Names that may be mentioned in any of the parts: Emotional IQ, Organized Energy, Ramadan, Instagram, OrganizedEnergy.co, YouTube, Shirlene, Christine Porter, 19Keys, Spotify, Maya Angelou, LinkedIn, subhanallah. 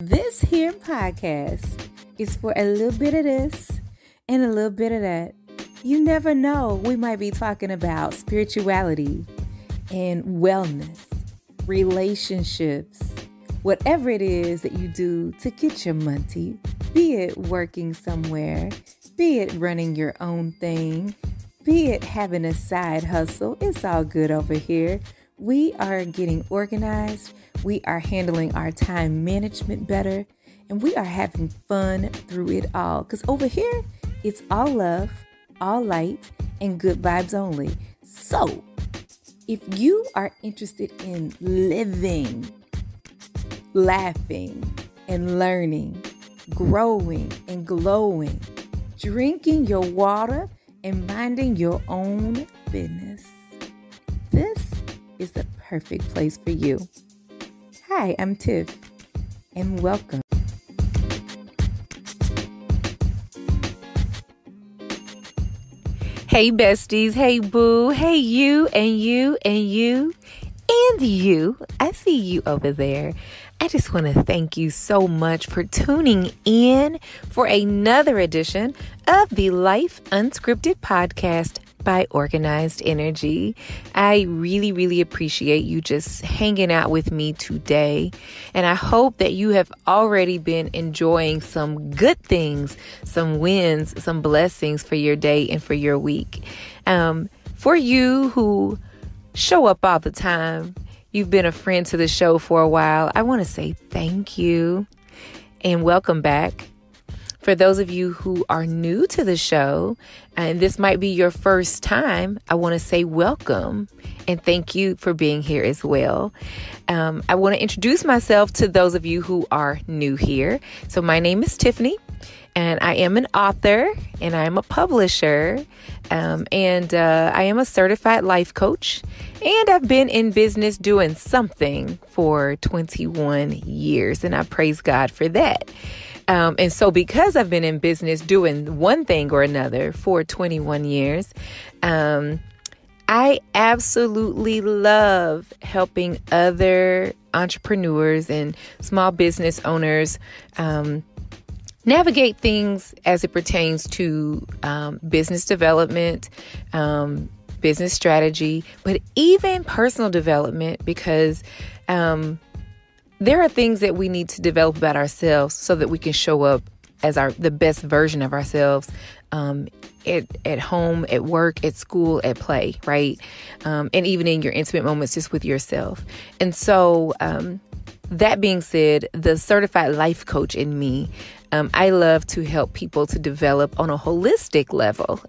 This here podcast is for a little bit of this and a little bit of that. You never know, we might be talking about spirituality and wellness, relationships, whatever it is that you do to get your money, be it working somewhere, be it running your own thing, be it having a side hustle. It's all good over here. We are getting organized, we are handling our time management better, and we are having fun through it all. Because over here, it's all love, all light, and good vibes only. So, if you are interested in living, laughing, and learning, growing and glowing, drinking your water, and minding your own business, this is the perfect place for you. Hi, I'm Tiff, and welcome. Hey, besties. Hey, boo. Hey, you, and you, and you, and you. I see you over there. I just want to thank you so much for tuning in for another edition of the Life Unscripted podcast by Organized Energy. I really appreciate you just hanging out with me today. And I hope that you have already been enjoying some good things, some wins, some blessings for your day and for your week. For you who show up all the time, you've been a friend to the show for a while, I want to say thank you and welcome back. For those of you who are new to the show, and this might be your first time, I want to say welcome and thank you for being here as well. I want to introduce myself to those of you who are new here. So my name is Tiffany, and I am an author, and I am a publisher, and I am a certified life coach, and I've been in business doing something for 21 years, and I praise God for that. And so because I've been in business doing one thing or another for 21 years, I absolutely love helping other entrepreneurs and small business owners navigate things as it pertains to business development, business strategy, but even personal development, because there are things that we need to develop about ourselves so that we can show up as the best version of ourselves at home, at work, at school, at play, right? And even in your intimate moments just with yourself. And so that being said, the certified life coach in me, I love to help people to develop on a holistic level.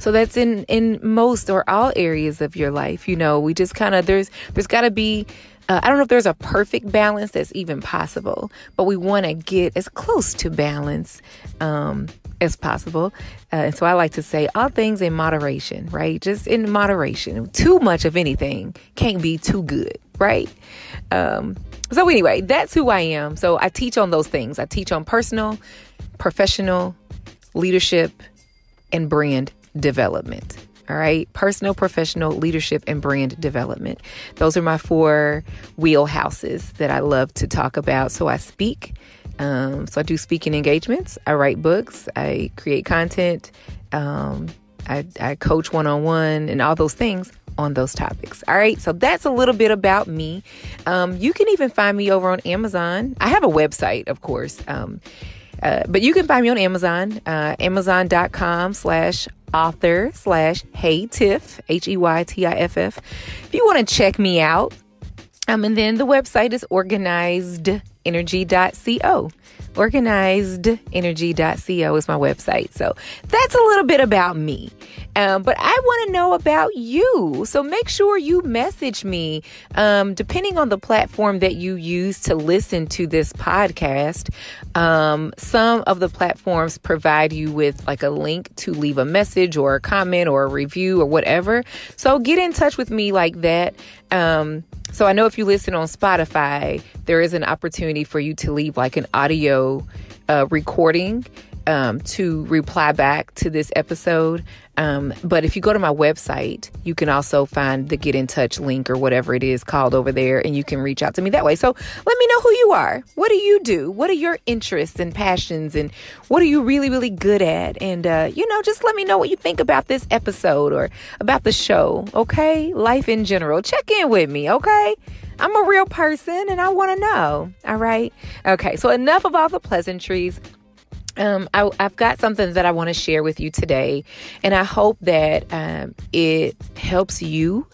So that's in most or all areas of your life. You know, we just kind of, there's gotta be, I don't know if there's a perfect balance that's even possible, but we want to get as close to balance as possible. And so I like to say all things in moderation, right? Just in moderation. Too much of anything can't be too good, right? So anyway, that's who I am. So I teach on those things. I teach on personal, professional, leadership, and brand development. All right. Personal, professional, leadership, and brand development. Those are my four wheelhouses that I love to talk about. So I speak. So I do speaking engagements. I write books. I create content. I coach one-on-one and all those things on those topics. All right. So that's a little bit about me. You can even find me over on Amazon. I have a website, of course. But you can find me on Amazon, amazon.com/author/heytiff, HEYTIFF. If you want to check me out, and then the website is OrganizedEnergy.co. OrganizedEnergy.co is my website. So that's a little bit about me. But I want to know about you. So make sure you message me, depending on the platform that you use to listen to this podcast. Some of the platforms provide you with like a link to leave a message or a comment or a review or whatever. So get in touch with me like that. So I know if you listen on Spotify, there is an opportunity for you to leave like an audio recording to reply back to this episode. But if you go to my website, you can also find the Get in Touch link or whatever it is called over there, and you can reach out to me that way. So let me know who you are. What do you do? What are your interests and passions, and what are you really, really good at? And, just let me know what you think about this episode or about the show. Okay. Life in general. Check in with me. Okay. I'm a real person and I want to know. All right. Okay. So enough of all the pleasantries. I've got something that I want to share with you today, and I hope that it helps you,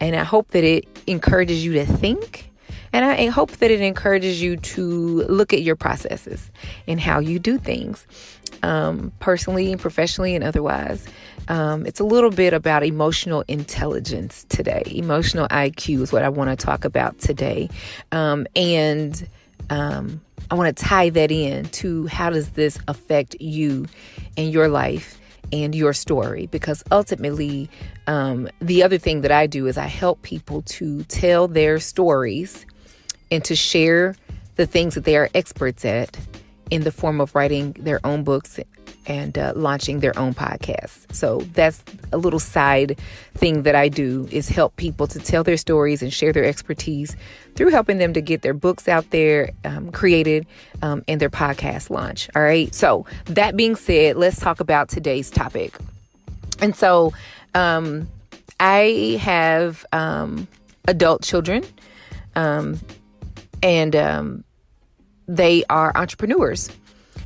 and I hope that it encourages you to think, and I hope that it encourages you to look at your processes and how you do things, personally and professionally and otherwise. It's a little bit about emotional intelligence today. Emotional IQ is what I want to talk about today. I want to tie that in to how does this affect you and your life and your story? Because ultimately, the other thing that I do is I help people to tell their stories and to share the things that they are experts at in the form of writing their own books and launching their own podcasts. So that's a little side thing that I do, is help people to tell their stories and share their expertise through helping them to get their books out there, created, and their podcast launch. All right. So that being said, let's talk about today's topic. And so I have adult children, and they are entrepreneurs.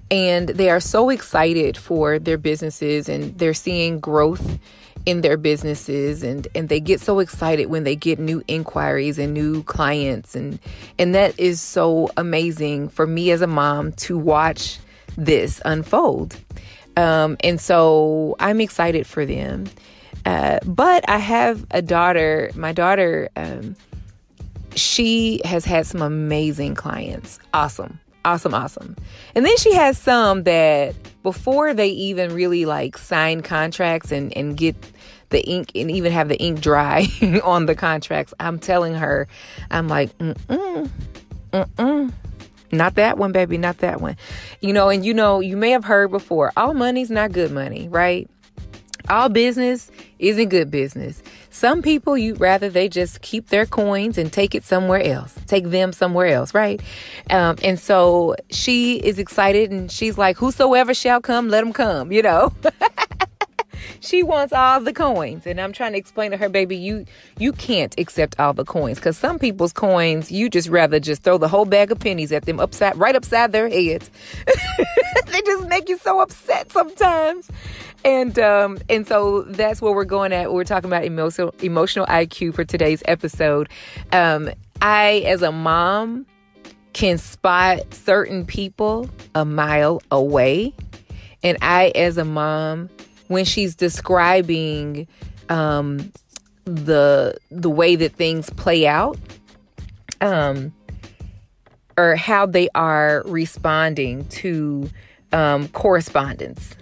And they are so excited for their businesses, and they're seeing growth in their businesses, and they get so excited when they get new inquiries and new clients. And that is so amazing for me as a mom to watch this unfold. And so I'm excited for them. But I have a daughter. My daughter, she has had some amazing clients. Awesome. And then she has some that before they even really like sign contracts and get the ink and even have the ink dry on the contracts, I'm telling her, I'm like, not that one, baby, not that one. You may have heard before, all money's not good money, right? All business isn't good business. Some people, you'd rather they just keep their coins and take them somewhere else, right? And so she is excited, and she's like, whosoever shall come, let them come, She wants all the coins. And I'm trying to explain to her, baby, you can't accept all the coins, because some people's coins, you just rather just throw the whole bag of pennies at them right upside their heads. They just make you so upset sometimes. And so that's what we're going at. We're talking about emotional IQ for today's episode. I, as a mom, can spot certain people a mile away. And I, as a mom, when she's describing the way that things play out, or how they are responding to correspondence,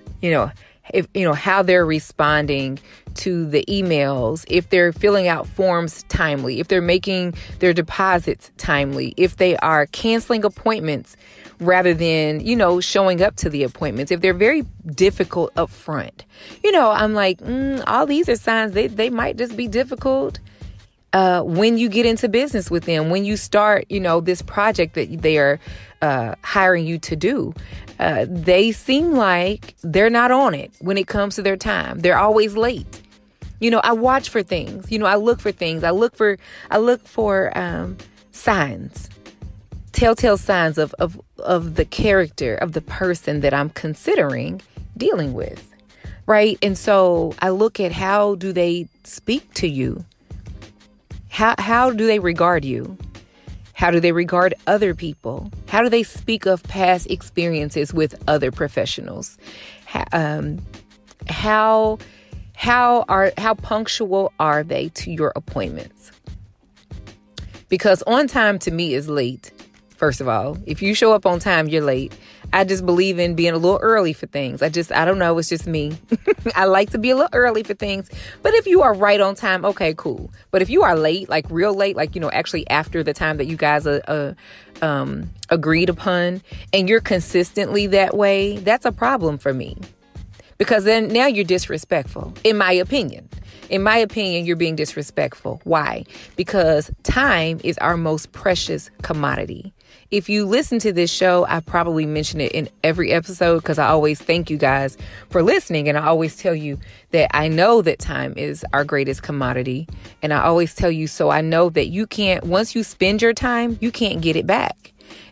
how they're responding to the emails, if they're filling out forms timely, if they're making their deposits timely, if they are canceling appointments rather than, showing up to the appointments, if they're very difficult up front. I'm like, all these are signs they might just be difficult when you get into business with them, when you start, this project that they are hiring you to do. They seem like they're not on it when it comes to their time. They're always late. I watch for things. I look for things. I look for signs, telltale signs of the character of the person that I'm considering dealing with, right? And so I look at, how do they speak to you? How do they regard you? How do they regard other people? How do they speak of past experiences with other professionals? How punctual are they to your appointments? Because on time to me is late, First of all, if you show up on time, you're late. I just believe in being a little early for things. I don't know. It's just me. I like to be a little early for things. But if you are right on time, okay, cool. But if you are late, like real late, like, you know, actually after the time that you guys agreed upon, and you're consistently that way, that's a problem for me. Because then now you're disrespectful, in my opinion. In my opinion, you're being disrespectful. Why? Because time is our most precious commodity. If you listen to this show, I probably mention it in every episode because I always thank you guys for listening. And I always tell you that I know that time is our greatest commodity. And I always tell you, so I know that you can't, once you spend your time, you can't get it back.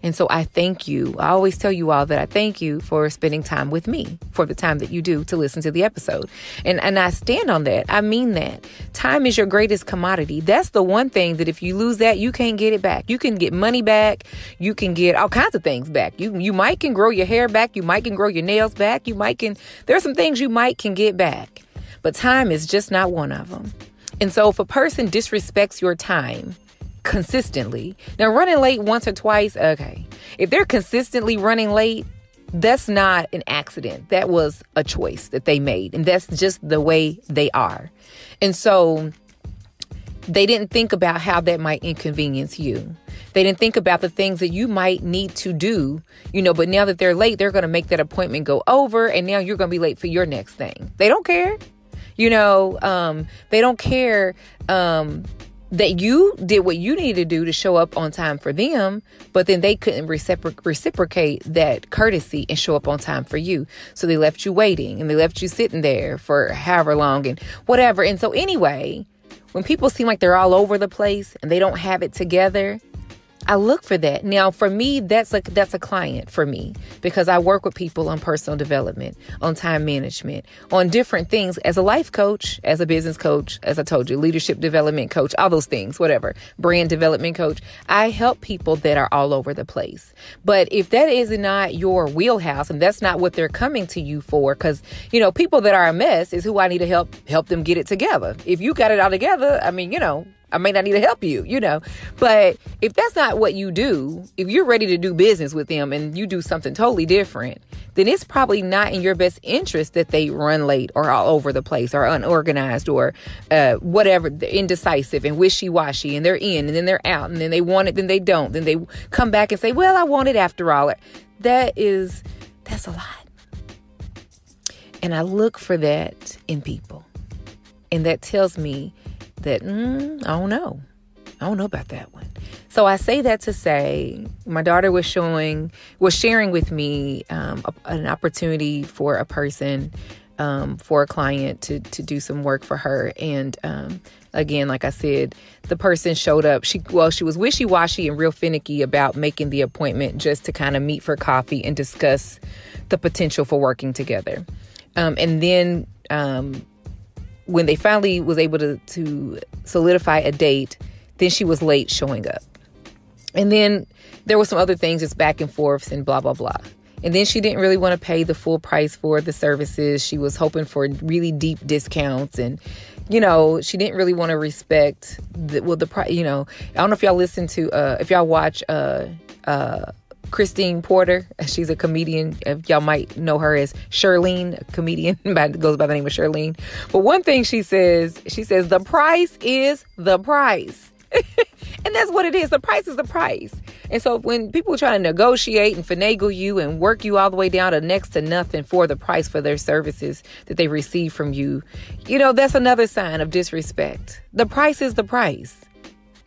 And so I thank you. I always tell you all that I thank you for spending time with me, for the time that you do to listen to the episode. And I stand on that. I mean that. Time is your greatest commodity. That's the one thing that if you lose that, you can't get it back. You can get money back. You can get all kinds of things back. You might can grow your hair back. You might can grow your nails back. There's some things you might can get back. But time is just not one of them. And so if a person disrespects your time, consistently. Now, running late once or twice, okay. If they're consistently running late, that's not an accident. That was a choice that they made. And that's just the way they are. And so they didn't think about how that might inconvenience you. They didn't think about the things that you might need to do, you know, but now that they're late, they're going to make that appointment go over. And now you're going to be late for your next thing. They don't care. You know, they don't care. That you did what you needed to do to show up on time for them, but then they couldn't reciprocate that courtesy and show up on time for you. So they left you waiting and they left you sitting there for however long and whatever. And so anyway, when people seem like they're all over the place and they don't have it together, I look for that. Now, for me, that's a client for me because I work with people on personal development, on time management, on different things as a life coach, as a business coach, as I told you, leadership development coach, all those things, whatever, brand development coach. I help people that are all over the place. But if that is not your wheelhouse and that's not what they're coming to you for, because, you know, people that are a mess is who I need to help them get it together. If you got it all together, I mean, you know, I may not need to help you, you know, but if that's not what you do, if you're ready to do business with them and you do something totally different, then it's probably not in your best interest that they run late or all over the place or unorganized or whatever, indecisive and wishy-washy, and they're in and then they're out and then they want it, then they don't, then they come back and say, well, I want it after all. That's a lot. And I look for that in people. And that tells me that, I don't know about that one. So I say that to say my daughter was sharing with me an opportunity for a person, for a client to do some work for her. And again, like I said, the person showed up. She was wishy-washy and real finicky about making the appointment just to kind of meet for coffee and discuss the potential for working together. And then, when they finally was able to solidify a date, then she was late showing up. And then there were some other things, just back and forth and blah, blah, blah. And then she didn't really want to pay the full price for the services. She was hoping for really deep discounts. And, you know, she didn't really want to respect I don't know if y'all listen to, if y'all watch Christine Porter. She's a comedian. Y'all might know her as Shirlene, a comedian, goes by the name of Shirlene. But one thing she says, the price is the price. And that's what it is. The price is the price. And so when people try to negotiate and finagle you and work you all the way down to next to nothing for the price for their services that they receive from you, you know, that's another sign of disrespect. The price is the price.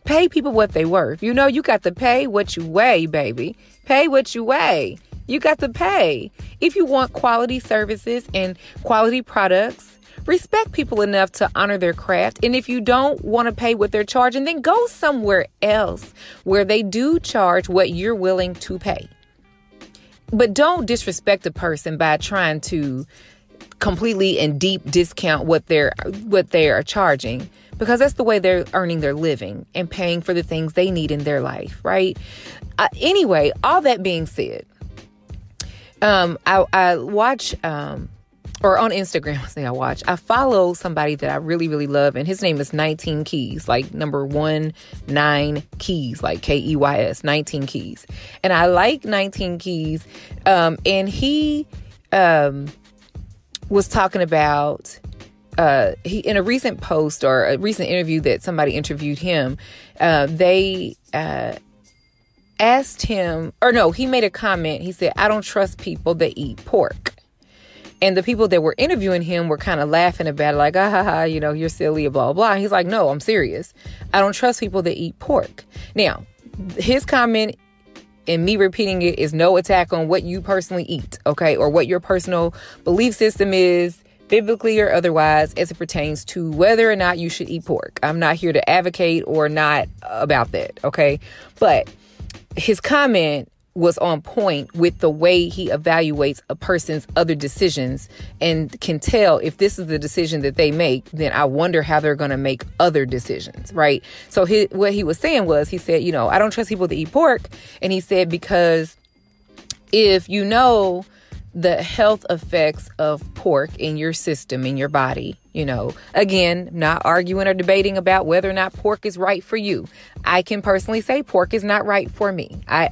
Pay people what they worth. You know, you got to pay what you weigh, baby. Pay what you weigh. You got to pay. If you want quality services and quality products, respect people enough to honor their craft. And if you don't want to pay what they're charging, then go somewhere else where they do charge what you're willing to pay. But don't disrespect a person by trying to completely and deep discount what they are charging, because that's the way they're earning their living and paying for the things they need in their life, right? Anyway, all that being said, I watch or on Instagram, I say I watch, I follow somebody that I really, really love, and his name is 19Keys, like number 19 Keys, like Keys, 19Keys. And I like 19Keys. And he was talking about, he in a recent post or a recent interview that somebody interviewed him, they asked him, or no, he made a comment. He said, "I don't trust people that eat pork." And the people that were interviewing him were kind of laughing about it, like, ah, ha, ha, you know, you're silly, blah, blah. He's like, "No, I'm serious. I don't trust people that eat pork." Now, his comment and me repeating it is no attack on what you personally eat, okay? Or what your personal belief system is, biblically or otherwise, as it pertains to whether or not you should eat pork. I'm not here to advocate or not about that, okay? But his comment was on point with the way he evaluates a person's other decisions and can tell if this is the decision that they make, then I wonder how they're going to make other decisions, right? So what he was saying was, he said, you know, I don't trust people to eat pork. And he said, because if you know the health effects of pork in your system, in your body, you know, again, not arguing or debating about whether or not pork is right for you. I can personally say pork is not right for me. I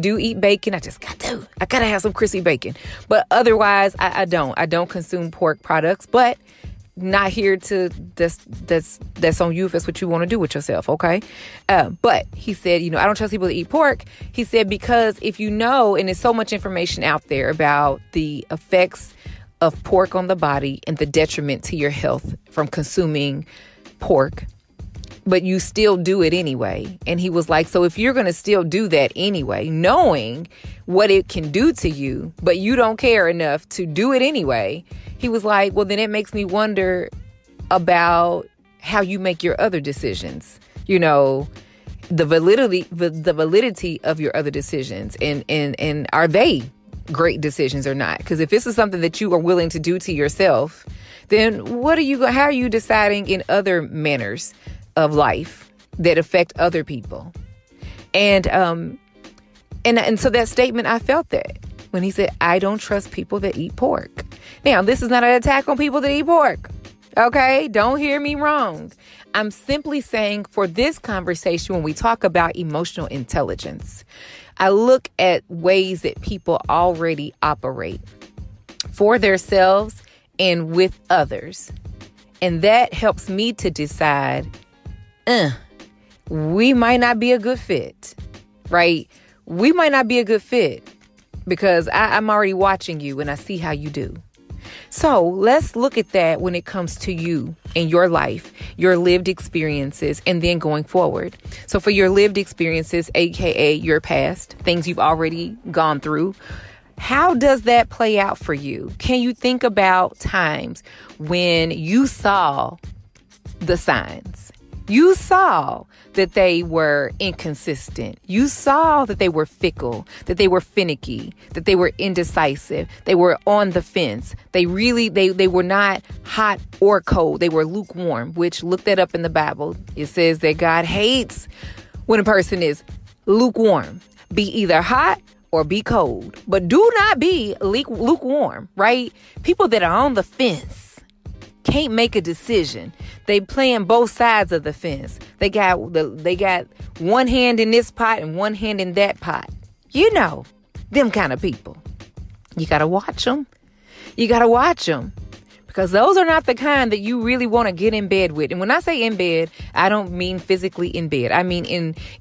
do eat bacon. I just got to. I gotta have some crispy bacon. But otherwise, I don't consume pork products. But not here to. That's on you if that's what you want to do with yourself. Okay. But he said, you know, I don't trust people to eat pork. He said, because if you know, and there's so much information out there about the effects of pork on the body and the detriment to your health from consuming pork, but you still do it anyway. And he was like, so if you're going to still do that anyway, knowing what it can do to you, but you don't care enough to do it anyway, he was like, well, then it makes me wonder about how you make your other decisions, you know, the validity of your other decisions, and are they great decisions or not? Because if this is something that you are willing to do to yourself, then how are you deciding in other manners of life that affect other people? And so that statement, I felt that when he said, I don't trust people that eat pork. Now, this is not an attack on people that eat pork. Okay, don't hear me wrong. I'm simply saying for this conversation, when we talk about emotional intelligence, I look at ways that people already operate for themselves and with others. And that helps me to decide, we might not be a good fit, right? We might not be a good fit because I'm already watching you and I see how you do. So let's look at that when it comes to you and your life, your lived experiences, and then going forward. So for your lived experiences, aka your past, things you've already gone through, how does that play out for you? Can you think about times when you saw the signs? You saw that they were inconsistent. You saw that they were fickle, that they were finicky, that they were indecisive. They were on the fence. They were not hot or cold. They were lukewarm, which, look that up in the Bible. It says that God hates when a person is lukewarm. Be either hot or be cold, but do not be lukewarm, right? People that are on the fence can't make a decision. They playing both sides of the fence. They got one hand in this pot and one hand in that pot. You know, them kind of people. You got to watch them. You got to watch them, because those are not the kind that you really want to get in bed with. And when I say in bed, I don't mean physically in bed. I mean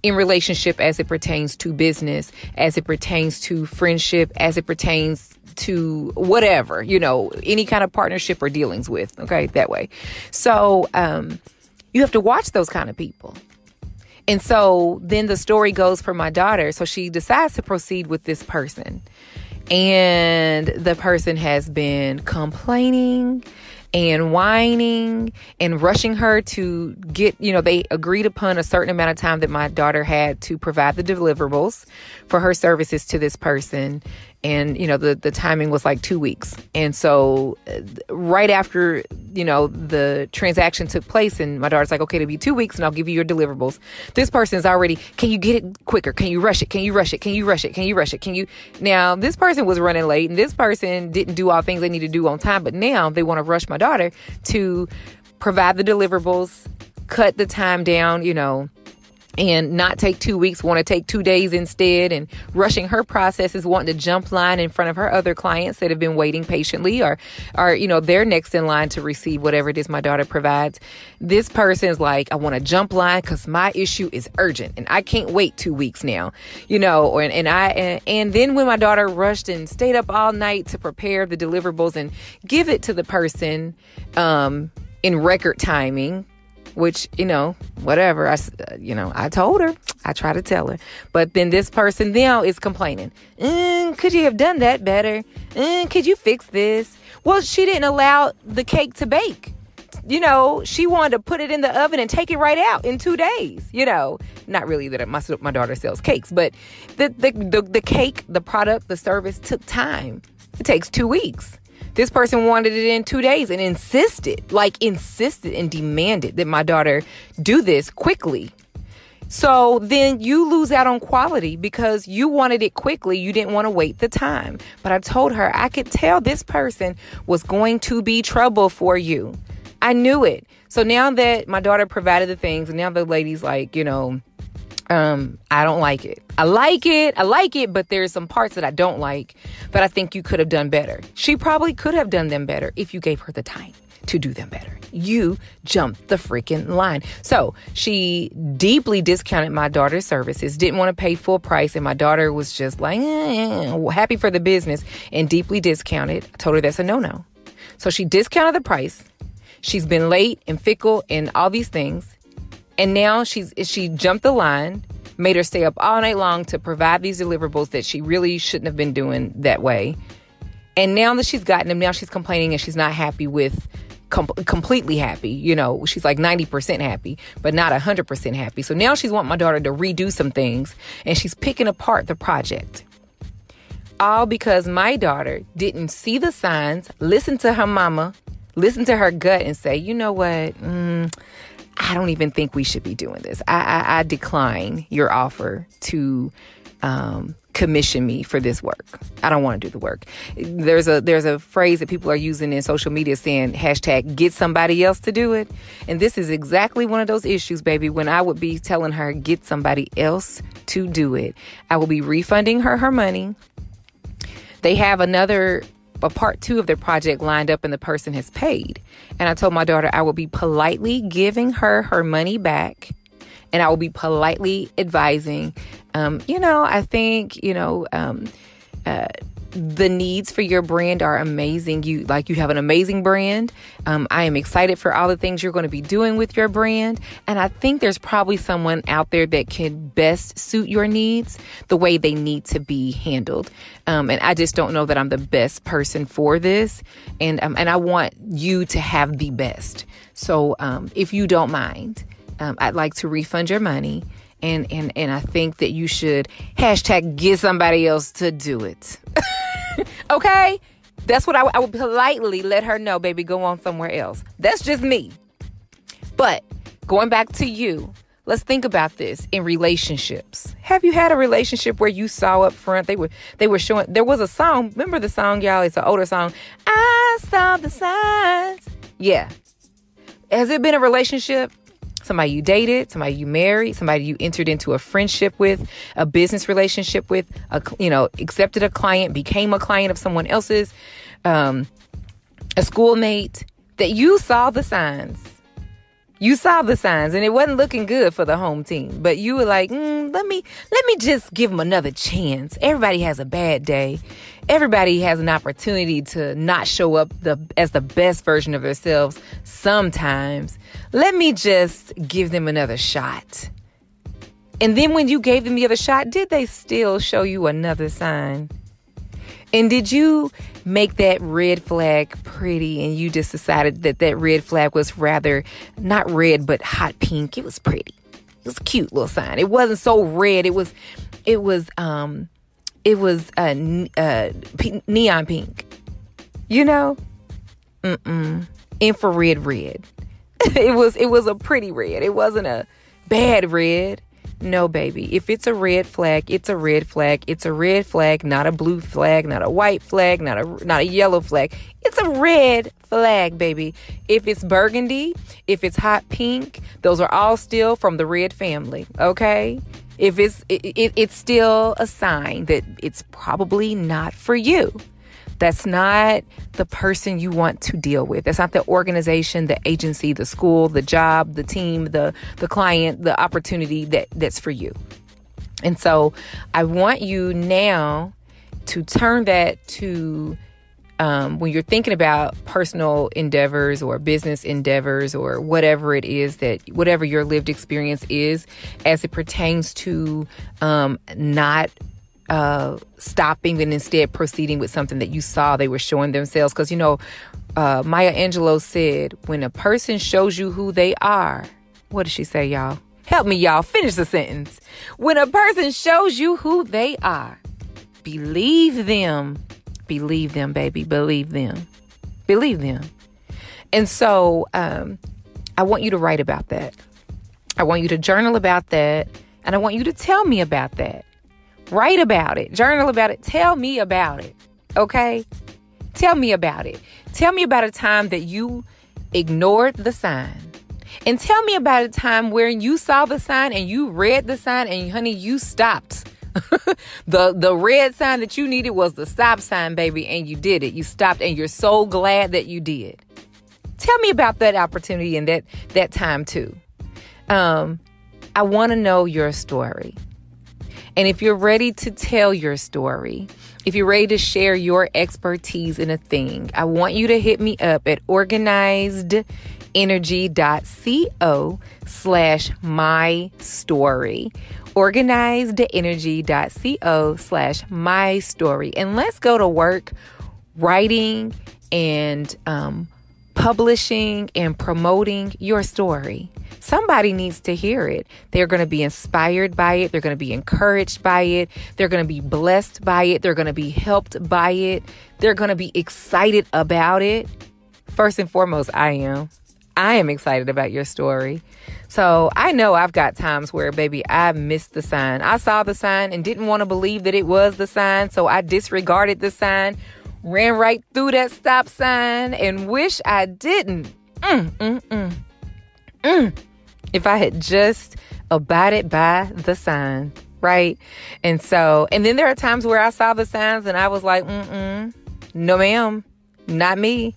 in relationship, as it pertains to business, as it pertains to friendship, as it pertains to whatever, you know, any kind of partnership or dealings with, okay, that way. So you have to watch those kind of people. And so then the story goes for my daughter. So she decides to proceed with this person. And the person has been complaining and whining and rushing her to get, you know, they agreed upon a certain amount of time that my daughter had to provide the deliverables for her services to this person. And, you know, the timing was like 2 weeks. And so right after, you know, the transaction took place and my daughter's like, okay, it'll be 2 weeks and I'll give you your deliverables. This person's already, can you get it quicker? Can you rush it? Can you rush it? Can you rush it? Can you rush it? Can you? Now, this person was running late and this person didn't do all things they need to do on time. But now they want to rush my daughter to provide the deliverables, cut the time down, you know, and not take 2 weeks, want to take 2 days instead, and rushing her processes, wanting to jump line in front of her other clients that have been waiting patiently or you know, they're next in line to receive whatever it is my daughter provides. This person's like, I want to jump line because my issue is urgent and I can't wait 2 weeks now, you know, and then when my daughter rushed and stayed up all night to prepare the deliverables and give it to the person in record timing, which, you know, whatever, I told her, I try to tell her. But then this person now is complaining. Could you have done that better? Could you fix this? Well, she didn't allow the cake to bake. You know, she wanted to put it in the oven and take it right out in 2 days. You know, not really that my daughter sells cakes, but the cake, the product, the service took time. It takes 2 weeks. This person wanted it in 2 days and insisted and demanded that my daughter do this quickly. So then you lose out on quality because you wanted it quickly. You didn't want to wait the time. But I told her, I could tell this person was going to be trouble for you. I knew it. So now that my daughter provided the things, and now the lady's like, you know, I don't like it. I like it, but there's some parts that I don't like that I think you could have done better. She probably could have done them better if you gave her the time to do them better. You jumped the freaking line. So she deeply discounted my daughter's services, didn't want to pay full price. And my daughter was just like, happy for the business and deeply discounted. I told her that's a no-no. So she discounted the price. She's been late and fickle and all these things. And now she jumped the line, made her stay up all night long to provide these deliverables that she really shouldn't have been doing that way. And now that she's gotten them, now she's complaining and she's not happy with, completely happy. You know, she's like 90% happy, but not 100% happy. So now she's wanting my daughter to redo some things and she's picking apart the project. All because my daughter didn't see the signs, listen to her mama, listen to her gut and say, you know what? I don't even think we should be doing this. I decline your offer to commission me for this work. I don't want to do the work. There's a phrase that people are using in social media saying hashtag get somebody else to do it. And this is exactly one of those issues, baby, when I would be telling her get somebody else to do it. I will be refunding her money. They have a part two of their project lined up and the person has paid. And I told my daughter I will be politely giving her money back and I will be politely advising, I think, the needs for your brand are amazing. You have an amazing brand. I am excited for all the things you're going to be doing with your brand. And I think there's probably someone out there that can best suit your needs the way they need to be handled. And I just don't know that I'm the best person for this. And I want you to have the best. So if you don't mind, I'd like to refund your money. And I think that you should hashtag get somebody else to do it. Okay? That's what I would politely let her know, baby, go on somewhere else. That's just me. But going back to you, let's think about this in relationships. Have you had a relationship where you saw up front, they were showing, there was a song, remember the song, y'all? It's an older song. I saw the signs. Yeah. Has it been a relationship? Somebody you dated, somebody you married, somebody you entered into a friendship with, a business relationship with, accepted a client, became a client of someone else's, a schoolmate, that you saw the signs. You saw the signs and it wasn't looking good for the home team. But you were like, let me just give them another chance. Everybody has a bad day. Everybody has an opportunity to not show up as the best version of themselves sometimes. Let me just give them another shot. And then when you gave them the other shot, did they still show you another sign? And did you make that red flag pretty and you just decided that that red flag was rather not red, but hot pink? It was pretty. It was a cute little sign. It wasn't so red. It was neon pink, you know, infrared red. It was a pretty red. It wasn't a bad red. No, baby. If it's a red flag, it's a red flag. It's a red flag, not a blue flag, not a white flag, not a yellow flag. It's a red flag, baby. If it's burgundy, if it's hot pink, those are all still from the red family. Okay. If it's still a sign that it's probably not for you. That's not the person you want to deal with. That's not the organization, the agency, the school, the job, the team, the client, the opportunity that's for you. And so I want you now to turn that to when you're thinking about personal endeavors or business endeavors or whatever it is that whatever your lived experience is as it pertains to not stopping and instead proceeding with something that you saw they were showing themselves. Because, you know, Maya Angelou said, when a person shows you who they are, what did she say, y'all? Help me, y'all. Finish the sentence. When a person shows you who they are, believe them. Believe them, baby. Believe them. Believe them. And so I want you to write about that. I want you to journal about that. And I want you to tell me about that. Write about it. Journal about it. Tell me about it. Okay? Tell me about it. Tell me about a time that you ignored the sign. And tell me about a time where you saw the sign and you read the sign and, honey, you stopped. The red sign that you needed was the stop sign, baby, and you did it. You stopped and you're so glad that you did. Tell me about that opportunity and that time too. I want to know your story. And if you're ready to tell your story, if you're ready to share your expertise in a thing, I want you to hit me up at OrganizedEnergy.co/mystory. OrganizedEnergy.co/mystory. And let's go to work writing and publishing and promoting your story. Somebody needs to hear it. They're going to be inspired by it. They're going to be encouraged by it. They're going to be blessed by it. They're going to be helped by it. They're going to be excited about it. First and foremost, I am excited about your story. So I know I've got times where, baby, I missed the sign. I saw the sign and didn't want to believe that it was the sign. So I disregarded the sign, ran right through that stop sign, and wish I didn't. If I had just abided by the sign, right? And so, and then there are times where I saw the signs and I was like, no ma'am, not me.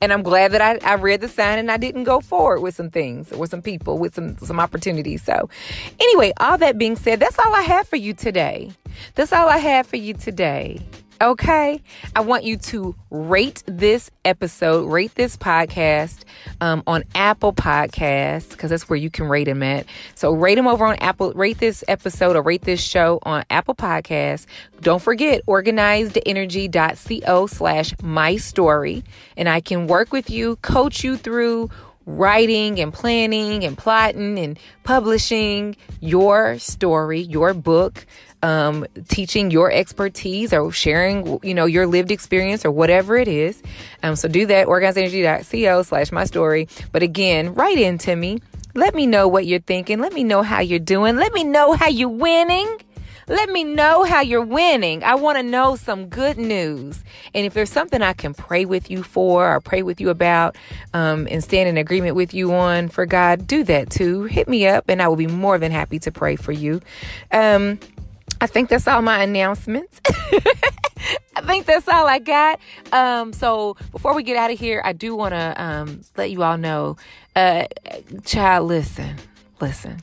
And I'm glad that I read the sign and I didn't go forward with some things or some people with some opportunities. So anyway, all that being said, that's all I have for you today. That's all I have for you today. Okay, I want you to rate this episode, rate this podcast on Apple Podcasts, because that's where you can rate them at. So rate them over on Apple, rate this episode or rate this show on Apple Podcasts. Don't forget organizedenergy.co/mystory. And I can work with you, coach you through writing and planning and plotting and publishing your story, your book, teaching your expertise or sharing, you know, your lived experience or whatever it is. So do that, organizedenergy.co/mystory. But again, write in to me. Let me know what you're thinking. Let me know how you're doing. Let me know how you're winning. Let me know how you're winning. I want to know some good news. And if there's something I can pray with you for or pray with you about and stand in agreement with you on for God, do that too. Hit me up and I will be more than happy to pray for you. I think that's all my announcements. I think that's all I got. So before we get out of here, I do want to let you all know, child, listen.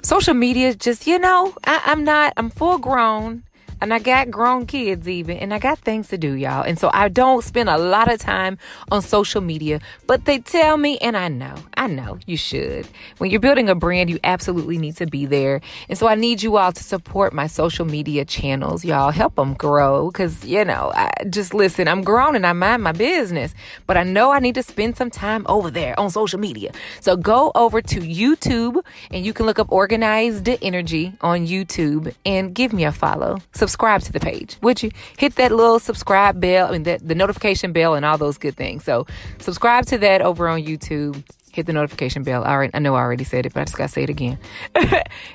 Social media, just, you know, I'm full grown. and I got grown kids even, and I got things to do, y'all. And so I don't spend a lot of time on social media, but they tell me, and I know you should. When you're building a brand, you absolutely need to be there. And so I need you all to support my social media channels, y'all. Help them grow, because, listen, I'm grown and I mind my business, but I know I need to spend some time over there on social media. So go over to YouTube and you can look up Organized Energy on YouTube and give me a follow. Subscribe to the page, would you? Hit that little subscribe bell, the notification bell and all those good things. So subscribe to that over on YouTube. Hit the notification bell. All right, I know I already said it, but I just got to say it again.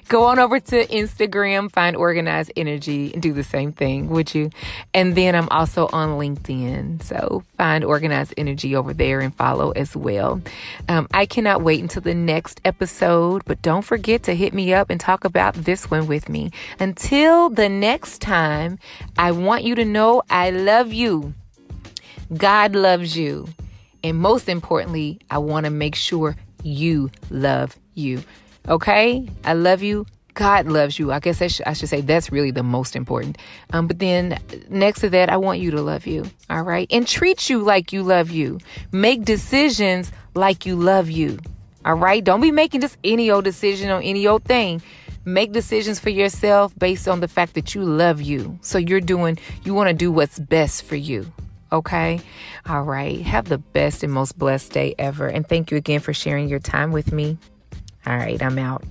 Go on over to Instagram, find Organized Energy, and do the same thing, would you? And then I'm also on LinkedIn. So find Organized Energy over there and follow as well. I cannot wait until the next episode, but don't forget to hit me up and talk about this one with me. Until the next time, I want you to know I love you. God loves you. And most importantly, I want to make sure you love you. Okay? I love you. God loves you. I guess I should say that's really the most important. But then next to that, I want you to love you. All right? And treat you like you love you. Make decisions like you love you. All right? Don't be making just any old decision on any old thing. Make decisions for yourself based on the fact that you love you. So you want to do what's best for you. Okay. All right. Have the best and most blessed day ever. And thank you again for sharing your time with me. All right. I'm out.